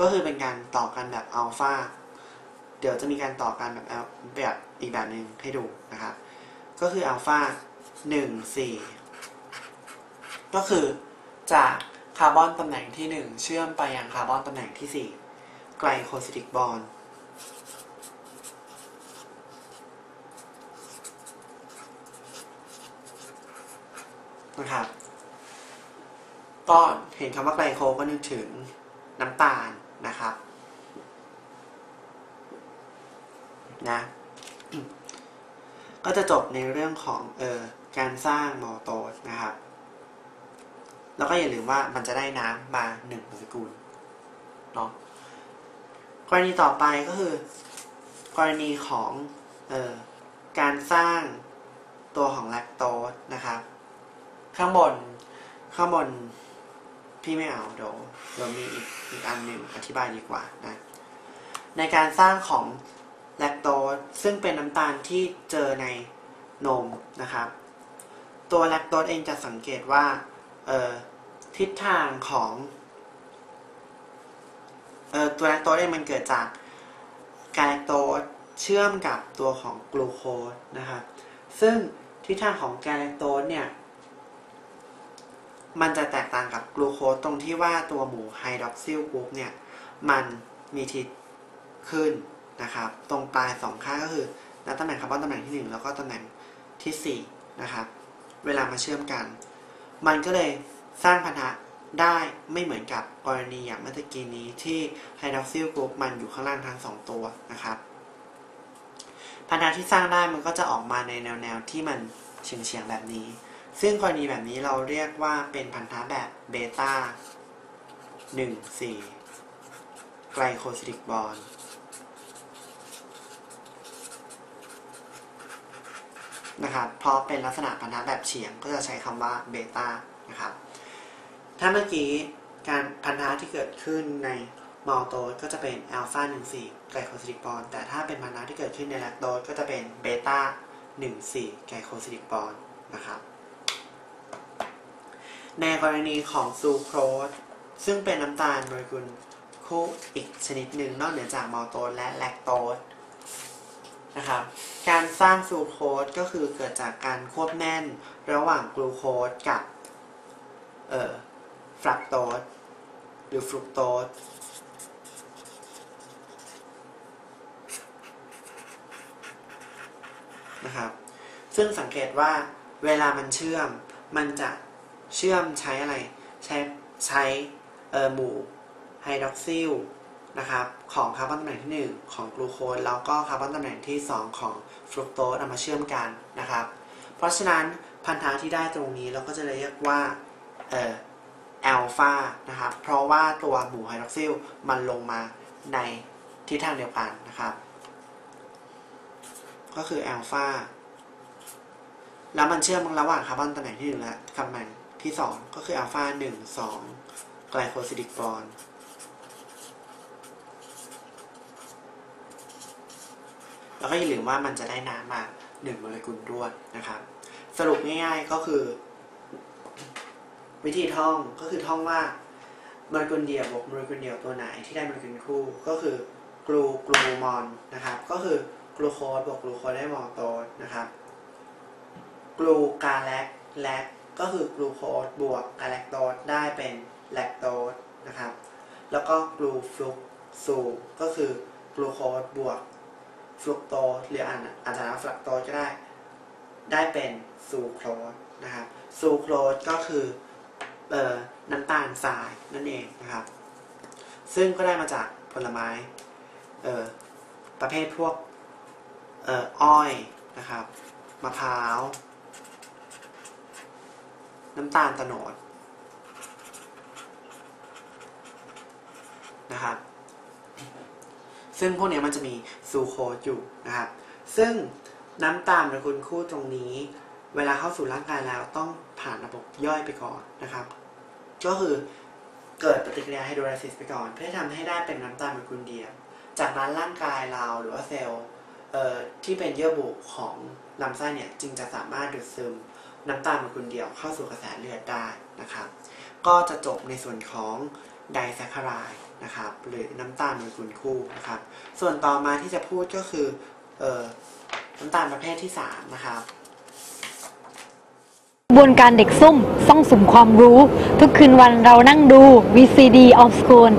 ก็คือเป็นการต่อกันแบบอัลฟาเดี๋ยวจะมีการต่อกันแบบแบบอีกแบบหนึ่งให้ดูนะครับก็คืออัลฟาหนึ่ง สี่ก็คือจากคาร์บอนตำแหน่งที่หนึ่งเชื่อมไปยังคาร์บอนตำแหน่งที่สี่ไกลโคซิลิกบอนด์นะครับก็เห็นคำว่าไกลโคก็นึกถึงน้ำตาลนะครับนะก็จะจบในเรื่องของเอ่อการสร้างมอลโตสนะครับแล้วก็อย่าลืมว่ามันจะได้น้ำมาหนึ่งโมเลกุลเนาะกรณีต่อไปก็คือกรณีของเอ่อการสร้างตัวของแลคโตสนะครับข้างบนข้างบนพี่ไม่เอาเดี๋ยวเรามีอีกอีกอันหนึ่งอธิบายดีกว่านะในการสร้างของแลคโตสซึ่งเป็นน้ำตาลที่เจอในนมนะครับตัวแลคโตสเองจะสังเกตว่าเอ่อทิศทางของเอ่อตัวแลคโตสเองมันเกิดจากแกลโตสเชื่อมกับตัวของกลูโคสนะครับซึ่งทิศทางของแกลโตสเนี่ยมันจะแตกต่างกับกลูโคสตรงที่ว่าตัวหมู่ไฮดรอกซิลกรุ๊ปเนี่ยมันมีทิศ ขึ้นนะครับตรงปลายสองข้างก็คือณตำแหน่งคาร์บอนตำแหน่งที่หนึ่งแล้วก็ตำแหน่งที่สี่นะครับเวลามาเชื่อมกันมันก็เลยสร้างพันธะได้ไม่เหมือนกับกรณีอย่างเมื่อกี้นี้ที่ไฮดรอกซิลกรุ๊ปมันอยู่ข้างล่างทั้งสองตัวนะครับพันธะที่สร้างได้มันก็จะออกมาในแนวแนวที่มันเฉียงเฉียงแบบนี้ซึ่งกรณีแบบนี้เราเรียกว่าเป็นพันธะแบบเบต้าหนึ่ง สี่ไกลโคซิลิกบอนด์นะครับเพราะเป็นลักษณะพันธะแบบเฉียงก็จะใช้คำว่าเบต้านะครับถ้าเมื่อกี้การพันธะที่เกิดขึ้นในมอลโตสก็จะเป็นอัลฟาหนึ่ง สี่ไกลโคซิลิกบอนด์แต่ถ้าเป็นพันธะที่เกิดขึ้นในแลคโตสก็จะเป็นเบต้าหนึ่ง สี่ไกลโคซิลิกบอนด์นะครับในกรณีของซูโครสซึ่งเป็นน้ำตาลโมเลกุลคู่อีกชนิดหนึ่งนอกเหนือจากมอลโตสและแลคโตสนะครับการสร้างซูโครสก็คือเกิดจากการควบแน่นระหว่างกลูโคสกับเอ่อฟรักโตสหรือฟรุกโตสนะครับซึ่งสังเกตว่าเวลามันเชื่อมมันจะเชื่อมใช้อะไรใช้ใช้เอ่อหมู่ไฮดรอกซิลนะครับของคาร์บอนตำแหน่งที่หนึ่งของกลูโคสแล้วก็คาร์บอนตำแหน่งที่สองของฟรุกโตสเอามาเชื่อมกันนะครับเพราะฉะนั้นพันธะที่ได้ตรงนี้เราก็จะเรียกว่าเอ่ออัลฟานะครับเพราะว่าตัวหมู่ไฮดรอกซิลมันลงมาในทิศทางเดียวกันนะครับก็คืออัลฟาแล้วมันเชื่อมระหว่างคาร์บอนตำแหน่งที่หนึ่งและคาร์บอนที่สองก็คืออัลฟาหนึ่ง สองไกลโคซิลิกบอนด์แล้วก็อย่าลืมว่ามันจะได้น้ำมาหนึ่งโมเลกุลด้วยนะครับสรุปง่ายๆก็คือวิธีท่องก็คือท่องว่าโมเลกุลเดี่ยวบวกโมเลกุลเดี่ยวตัวไหนที่ได้โมเลกุลคู่ก็คือกลูกลูมอนนะครับก็คือกลูโคสบวกกลูโคสได้มอลโตสนะครับกลูกาแลคแลคก็คือกลูโคสบวกกาแลคโตสได้เป็นแลคโตสนะครับแล้วก็กลูฟลุกซูก็คือกลูโคสบวกฟลุกโตสหรืออ่านอาจจะว่าฟลักโตสก็ได้ได้เป็นซูโครสนะครับซูโครสก็คือเอ่อน้ำตาลทรายนั่นเองนะครับซึ่งก็ได้มาจากผลไม้เอ่อประเภทพวกเอ่ออ้อยนะครับมะพร้าวน้ำตาลโตนดนะครับซึ่งพวกนี้มันจะมีซูโครสอยู่นะครับซึ่งน้ำตาลโมเลกุลคู่ตรงนี้เวลาเข้าสู่ร่างกายแล้วต้องผ่านระบบย่อยไปก่อนนะครับก็คือเกิดปฏิกิริยาไฮโดรไลซิสไปก่อนเพื่อทำให้ได้เป็นน้ำตาลโมเลกุลเดียวจากนั้นร่างกายเราหรือว่าเซลล์ที่เป็นเยื่อบุของลำไส้เนี่ยจึงจะสามารถดูดซึมน้ำตาลโมเลกุลเดียวเข้าสู่กระแสเลือดได้นะครับก็จะจบในส่วนของไดแซคคาไรด์นะครับหรือน้ำตาลโมเลกุลคู่นะครับส่วนต่อมาที่จะพูดก็คือน้ำตาลประเภทที่สามนะครับกระบวนการเด็กซุ่มซ่องสุมความรู้ทุกคืนวันเรานั่งดู วี ซี ดี Old School